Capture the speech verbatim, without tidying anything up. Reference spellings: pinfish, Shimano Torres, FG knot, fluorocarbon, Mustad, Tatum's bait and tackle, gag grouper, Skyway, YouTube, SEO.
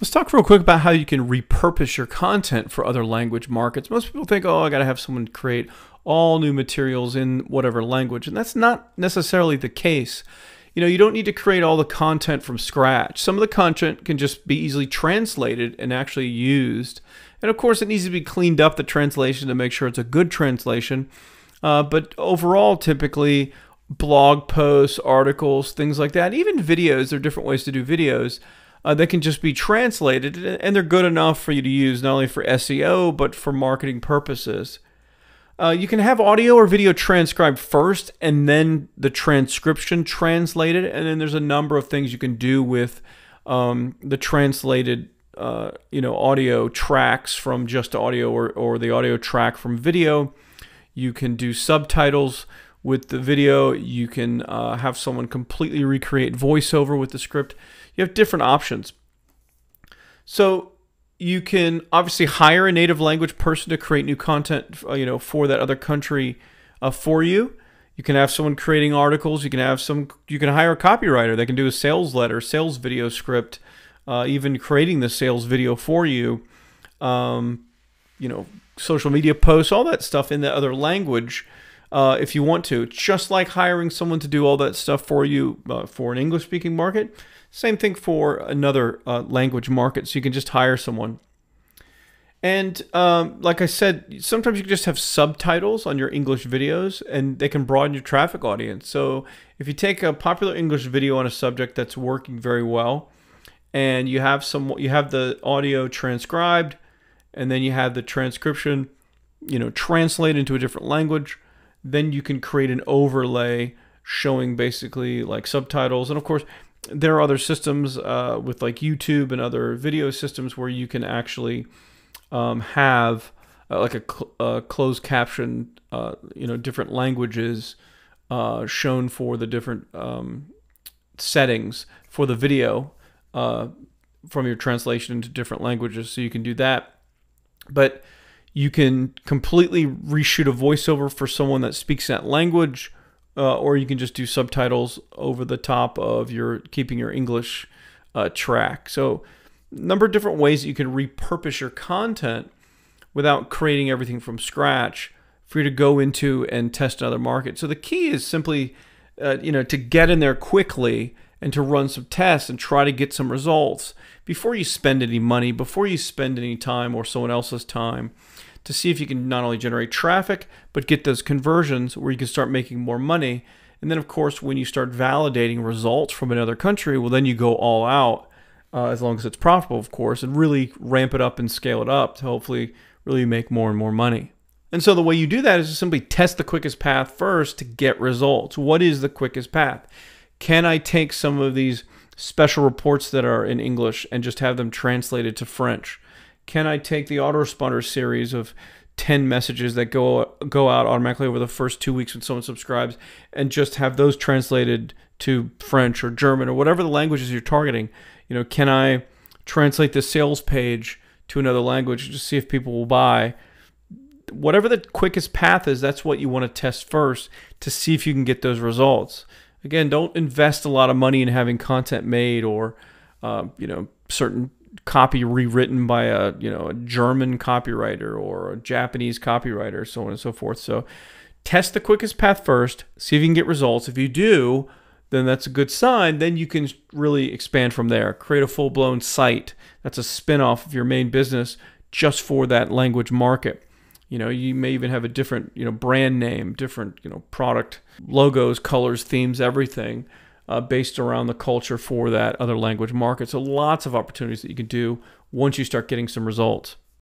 Let's talk real quick about how you can repurpose your content for other language markets. Most people think, oh, I got to have someone create all new materials in whatever language. And that's not necessarily the case. You know, you don't need to create all the content from scratch. Some of the content can just be easily translated and actually used. And of course, it needs to be cleaned up, the translation, to make sure it's a good translation. Uh, but overall, typically, blog posts, articles, things like that, even videos, there are different ways to do videos. Uh, they can just be translated, and they're good enough for you to use not only for S E O, but for marketing purposes. Uh, you can have audio or video transcribed first, and then the transcription translated, and then there's a number of things you can do with um, the translated uh, you know, audio tracks from just audio or, or the audio track from video. You can do subtitles with the video. You can uh, have someone completely recreate voiceover with the script. You have different options. So you can obviously hire a native language person to create new content, you know, for that other country uh, for you. You can have someone creating articles. You can have some. You can hire a copywriter. They can do a sales letter, sales video script, uh, even creating the sales video for you. Um, you know, social media posts, all that stuff in the other language. Uh, if you want to, just like hiring someone to do all that stuff for you uh, for an English-speaking market, same thing for another uh, language market. So you can just hire someone. And um, like I said, sometimes you can just have subtitles on your English videos, and they can broaden your traffic audience. So if you take a popular English video on a subject that's working very well, and you have some, you have the audio transcribed, and then you have the transcription, you know, translated into a different language. Then you can create an overlay showing basically like subtitles. And of course, there are other systems uh, with like YouTube and other video systems where you can actually um, have uh, like a, cl a closed caption, uh, you know, different languages uh, shown for the different um, settings for the video uh, from your translation into different languages. So you can do that. But you can completely reshoot a voiceover for someone that speaks that language, uh, or you can just do subtitles over the top of your keeping your English uh, track. So a number of different ways that you can repurpose your content without creating everything from scratch for you to go into and test another market. So the key is simply uh, you know, to get in there quickly and to run some tests and try to get some results before you spend any money, before you spend any time or someone else's time, to see if you can not only generate traffic, but get those conversions where you can start making more money. And then, of course, when you start validating results from another country, well, then you go all out, uh, as long as it's profitable, of course, and really ramp it up and scale it up to hopefully really make more and more money. And so the way you do that is to simply test the quickest path first to get results. What is the quickest path? Can I take some of these special reports that are in English and just have them translated to French? Can I take the autoresponder series of ten messages that go go out automatically over the first two weeks when someone subscribes and just have those translated to French or German or whatever the languages you're targeting? You know, can I translate the sales page to another language to see if people will buy? Whatever the quickest path is, that's what you want to test first to see if you can get those results. Again, don't invest a lot of money in having content made or uh, you know, certain copy rewritten by a you know a German copywriter or a Japanese copywriter, so on and so forth. So test the quickest path first, see if you can get results. If you do, then that's a good sign. Then you can really expand from there. Create a full-blown site that's a spin-off of your main business just for that language market. You know, you may even have a different you know brand name, different you know product logos, colors, themes, everything. Uh, based around the culture for that other language market. So lots of opportunities that you can do once you start getting some results.